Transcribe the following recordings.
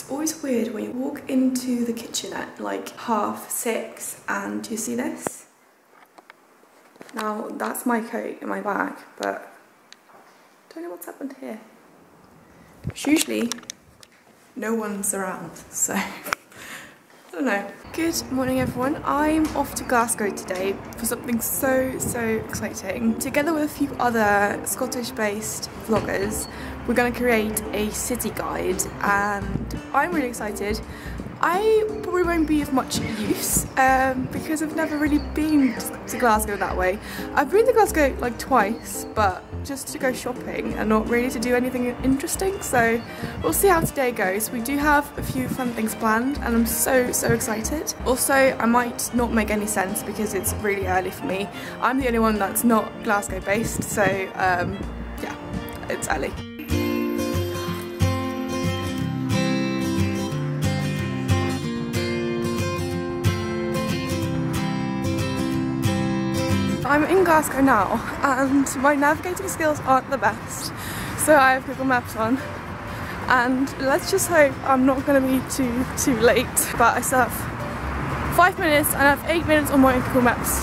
It's always weird when you walk into the kitchen at like 6:30 and you see this. Now that's my coat in my bag, but I don't know what's happened here. It's usually no one's around, so I don't know. Good morning everyone, I'm off to Glasgow today for something so exciting. Together with a few other Scottish based vloggers, we're going to create a city guide and I'm really excited. I probably won't be of much use because I've never really been to Glasgow that way. I've been to Glasgow like twice, but just to go shopping and not really to do anything interesting, so we'll see how today goes. We do have a few fun things planned and I'm so excited. Also, I might not make any sense because it's really early for me. I'm the only one that's not Glasgow based, so yeah, it's early. I'm in Glasgow now and my navigating skills aren't the best, so I have Google Maps on and let's just hope I'm not going to be too late, but I still have 5 minutes and I have 8 minutes on my Google Maps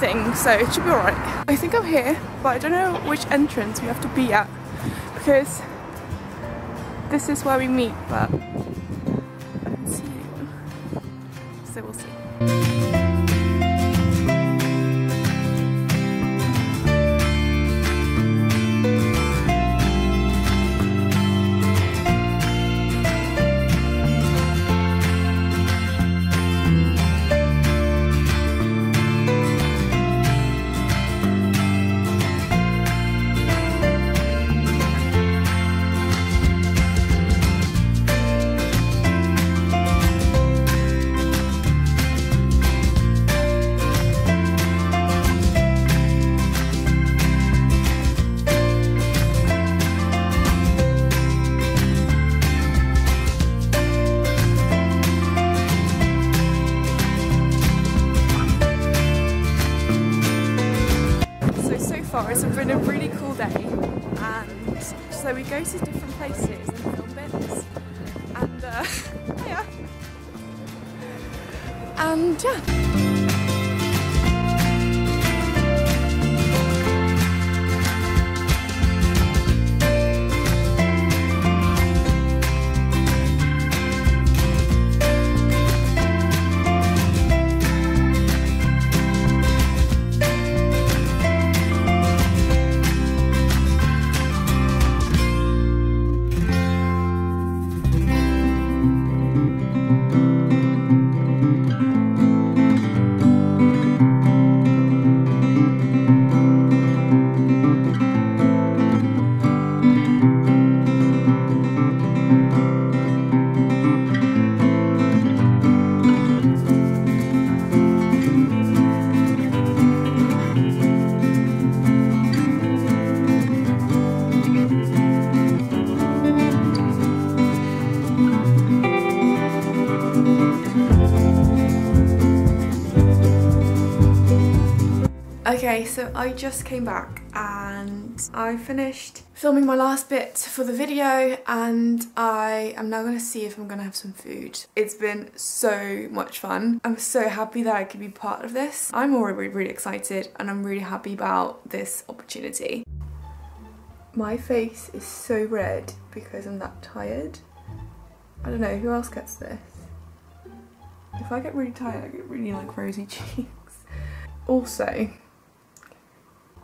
thing, so it should be alright. I think I'm here, but I don't know which entrance we have to be at because this is where we meet, but I don't see anyone, so we'll see. It's been a really cool day, and so we go to different places and film bits, and yeah, and yeah. Okay, so I just came back and I finished filming my last bit for the video and I am now going to see if I'm going to have some food. It's been so much fun. I'm so happy that I could be part of this. I'm already really excited and I'm really happy about this opportunity. My face is so red because I'm that tired. I don't know, who else gets this? If I get really tired, I get really like rosy cheeks. Also,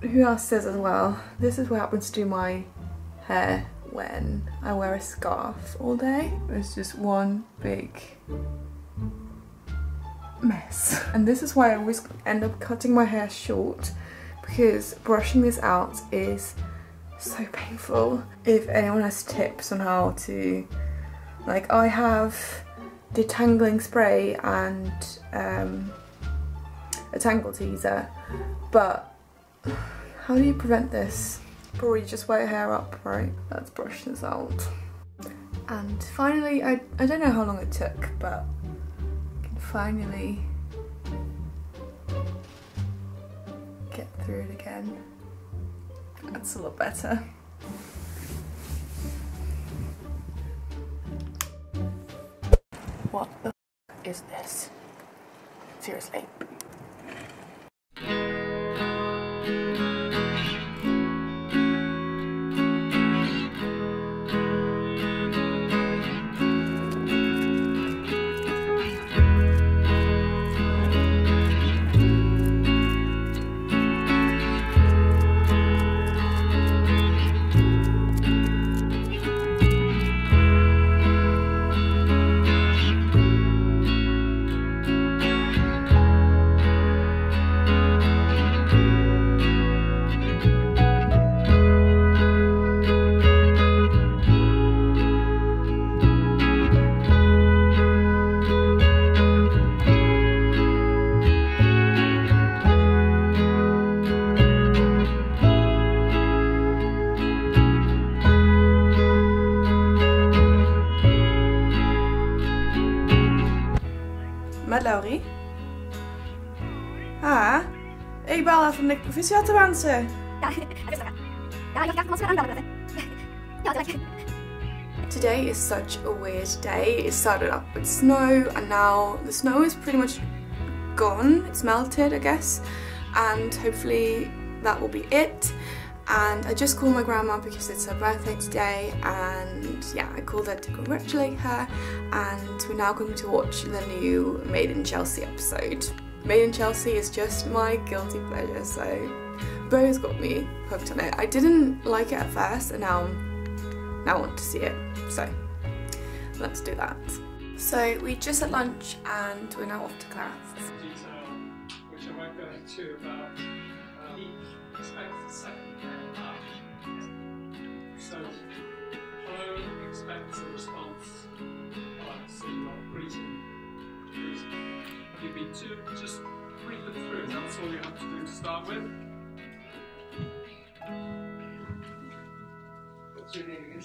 who else says as well, this is what happens to my hair when I wear a scarf all day. It's just one big mess. And this is why I always end up cutting my hair short, because brushing this out is so painful. If anyone has tips on how to, like, I have detangling spray and a tangle teaser, but how do you prevent this? Probably just wear your hair up, right? Let's brush this out. And finally, I don't know how long it took, but I can finally get through it again. That's a lot better. What the f is this? Seriously. Met Laurie. Ah, ik bel even een proficiat te wensen. Ja, today is such a weird day. It started up with snow and now the snow is pretty much gone. It's melted, I guess. And hopefully that will be it. And I just called my grandma because it's her birthday today, and yeah, I called her to congratulate her, and we're now going to watch the new Made in Chelsea episode. Made in Chelsea is just my guilty pleasure, so Bo's got me hooked on it. I didn't like it at first, and now I want to see it, so let's do that. So we just had lunch and we're now off to class. Which I might go into about so, hello expects a response. Alright, so you are greeting. You'd be two, just read them through, that's all you have to do to start with. What's your name?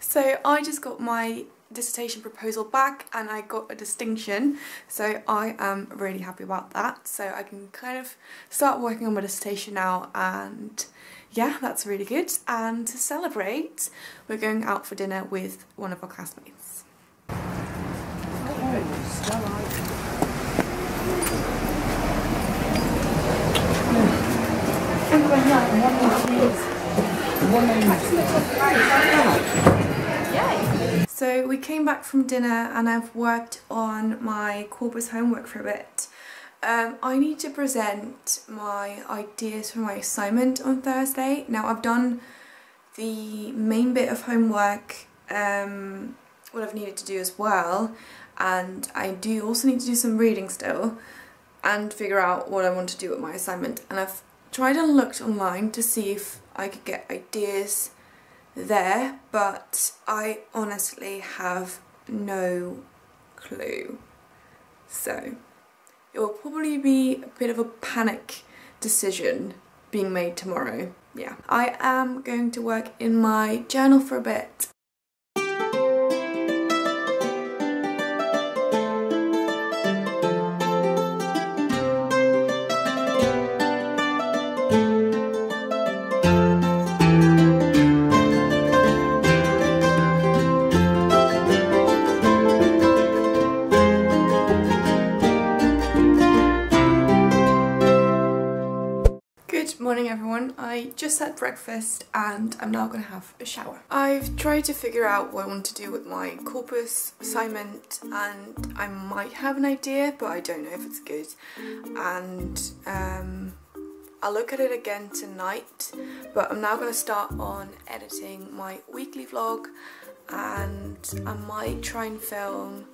So I just got my dissertation proposal back and I got a distinction, so I am really happy about that. So I can kind of start working on my dissertation now, and yeah, that's really good. And to celebrate, we're going out for dinner with one of our classmates. So we came back from dinner and I've worked on my corpus homework for a bit. I need to present my ideas for my assignment on Thursday. Now I've done the main bit of homework, what I've needed to do as well, and I do also need to do some reading still and figure out what I want to do with my assignment. And I've tried and looked online to see if I could get ideas there, but I honestly have no clue. So it will probably be a bit of a panic decision being made tomorrow. Yeah, I am going to work in my journal for a bit. I just had breakfast and I'm now going to have a shower. I've tried to figure out what I want to do with my corpus assignment, and I might have an idea, but I don't know if it's good. And I'll look at it again tonight, but I'm now going to start on editing my weekly vlog, and I might try and film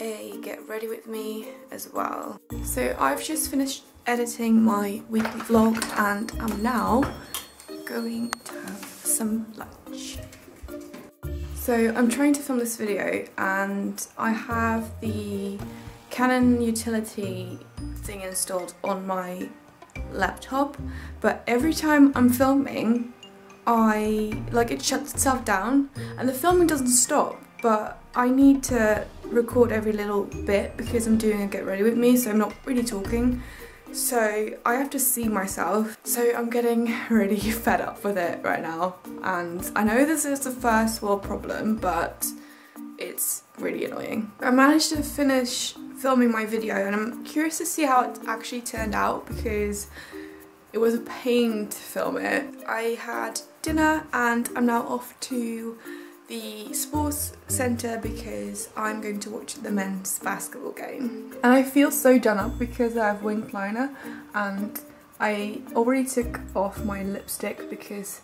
a get ready with me as well. So I've just finished editing my weekly vlog and I'm now going to have some lunch. So I'm trying to film this video and I have the Canon Utility thing installed on my laptop, but every time I'm filming it shuts itself down and the filming doesn't stop, but I need to record every little bit because I'm doing a get ready with me, so I'm not really talking. So I have to see myself, so I'm getting really fed up with it right now. And I know this is a first world problem, but it It's really annoying. I managed to finish filming my video and I'm curious to see how it actually turned out because it was a pain to film it. I had dinner and I'm now off to the sports centre because I'm going to watch the men's basketball game. And I feel so done up because I have winged liner and I already took off my lipstick because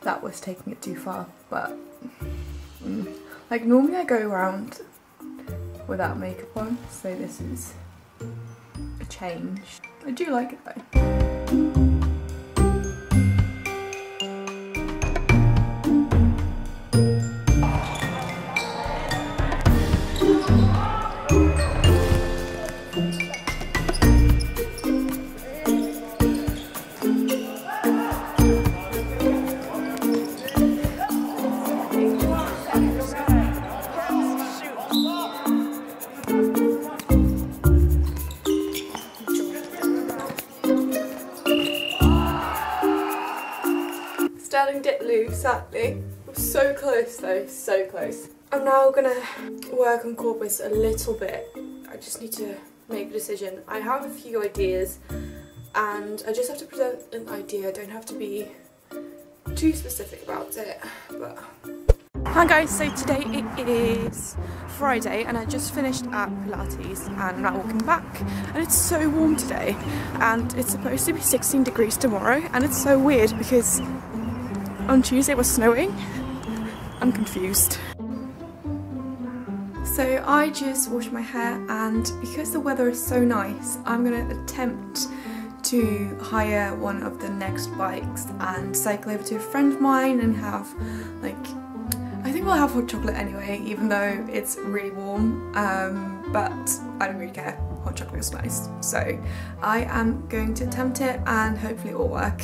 that was taking it too far, but like normally I go around without makeup on, so this is a change. I do like it though. Sadly, I'm so close though, so close. I'm now gonna work on corpus a little bit. I just need to make a decision. I have a few ideas and I just have to present an idea. I don't have to be too specific about it, but... Hi guys, so today it is Friday and I just finished at Pilates and I'm now walking back and it's so warm today and it's supposed to be 16 degrees tomorrow and it's so weird because on Tuesday it was snowing. I'm confused. So I just washed my hair and because the weather is so nice, I'm going to attempt to hire one of the next bikes and cycle over to a friend of mine and have like, I think we'll have hot chocolate anyway, even though it's really warm, but I don't really care. Hot chocolate is nice. So I am going to attempt it and hopefully it will work.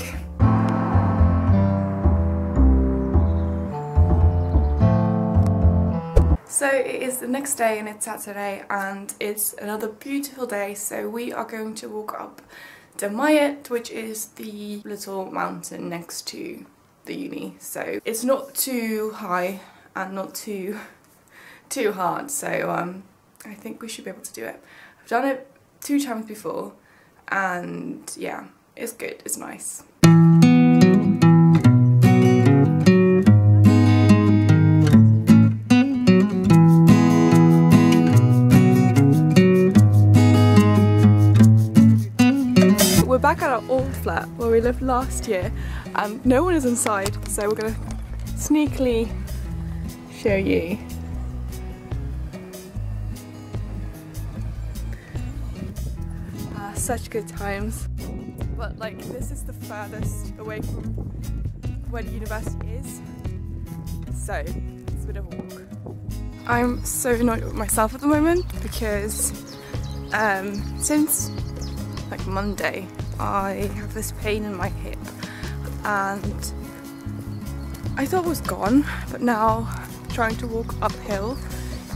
So it is the next day and it's Saturday and it's another beautiful day, so we are going to walk up Demayet, which is the little mountain next to the uni. So it's not too high and not too hard, so I think we should be able to do it. I've done it 2 times before and yeah, it's good, it's nice. Back at our old flat where we lived last year and no one is inside, so we're gonna sneakily show you. Such good times. But like, this is the furthest away from where the university is, so it's a bit of a walk. I'm so annoyed with myself at the moment because since like Monday I have this pain in my hip and I thought it was gone, but now trying to walk uphill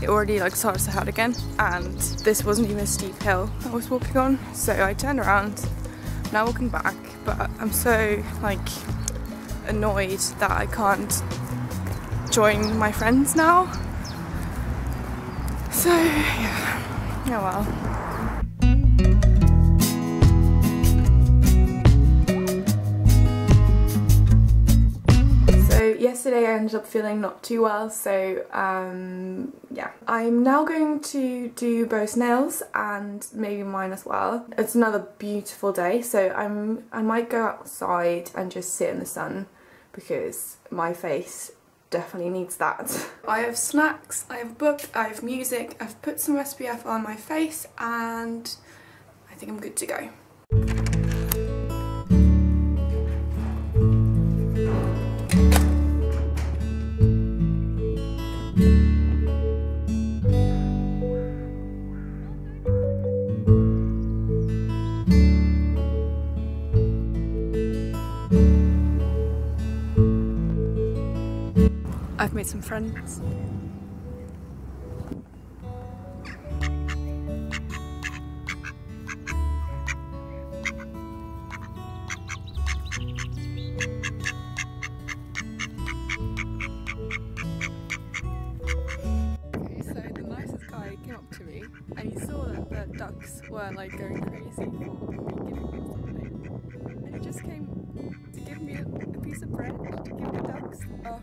it already like starts to hurt again, and this wasn't even a steep hill I was walking on, so I turned around, now walking back, but I'm so like annoyed that I can't join my friends now, so yeah, oh well. Yesterday I ended up feeling not too well, so yeah. I'm now going to do both nails and maybe mine as well. It's another beautiful day, so I might go outside and just sit in the sun because my face definitely needs that. I have snacks, I have a book, I have music, I've put some SPF on my face and I think I'm good to go. I've made some friends. and he saw that the ducks were like going crazy for me giving him something. And he just came to give me a piece of bread to give the ducks. Oh,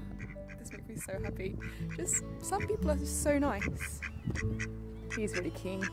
this makes me so happy. Just some people are just so nice. He's really keen.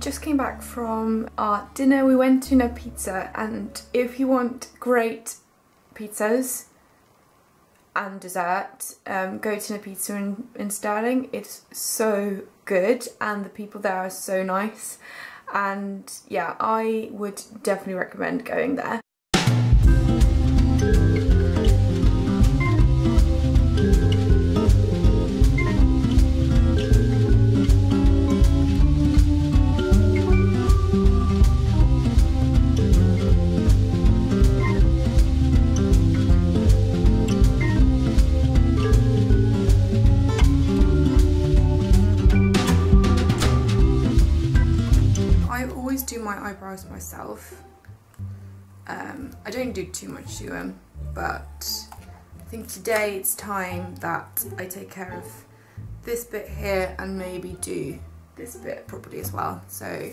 Just came back from our dinner. We went to Napizza, and if you want great pizzas and dessert, go to Napizza in Stirling. It's so good and the people there are so nice, and yeah, I would definitely recommend going there. Eyebrows myself. I don't do too much to them, but I think today it's time that I take care of this bit here and maybe do this bit properly as well. So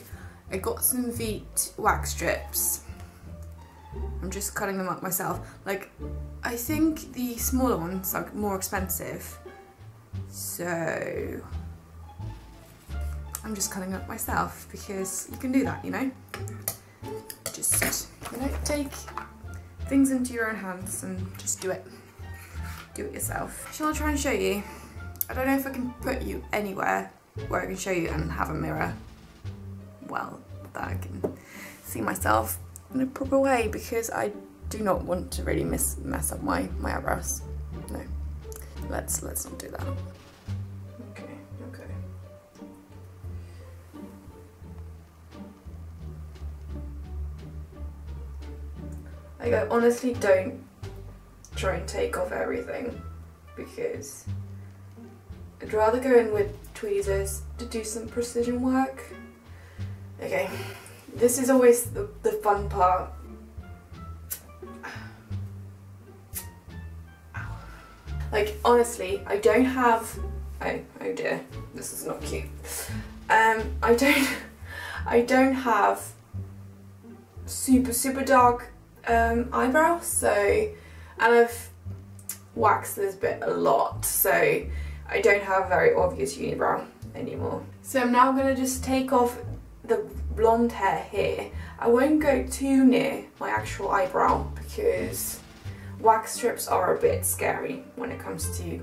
I got some Veet wax strips. I'm just cutting them up myself. Like, I think the smaller ones are more expensive, so I'm just cutting up myself because you can do that, you know? Just, you know, take things into your own hands and just do it. Do it yourself. Shall I try and show you? I don't know if I can put you anywhere where I can show you and have a mirror. Well, that I can see myself in a proper way, because I do not want to really mess up my eyebrows. No, let's not do that. Like, I honestly don't try and take off everything, because I'd rather go in with tweezers to do some precision work. Okay, this is always the fun part. Like, honestly, I don't have... Oh dear, this is not cute. I don't have super dark eyebrows, so, and I've waxed this bit a lot, so I don't have a very obvious unibrow anymore. So I'm now going to just take off the blonde hair here. I won't go too near my actual eyebrow, because wax strips are a bit scary when it comes to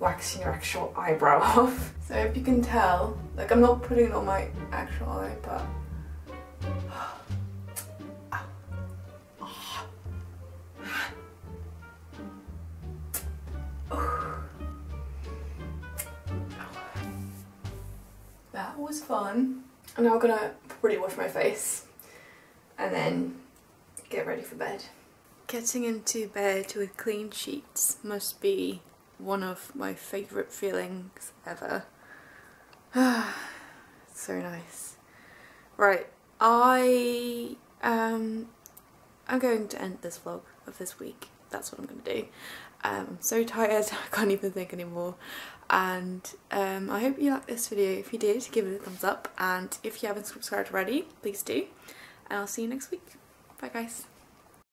waxing your actual eyebrow off. So if you can tell, like, I'm not putting it on my actual eye, but that was fun. And now I'm gonna probably wash my face and then get ready for bed. Getting into bed with clean sheets must be one of my favourite feelings ever. So nice. Right, I'm going to end this vlog of this week. That's what I'm gonna do. I'm so tired, I can't even think anymore. And I hope you liked this video. If you did, give it a thumbs up, and if you haven't subscribed already, please do, and I'll see you next week. Bye guys.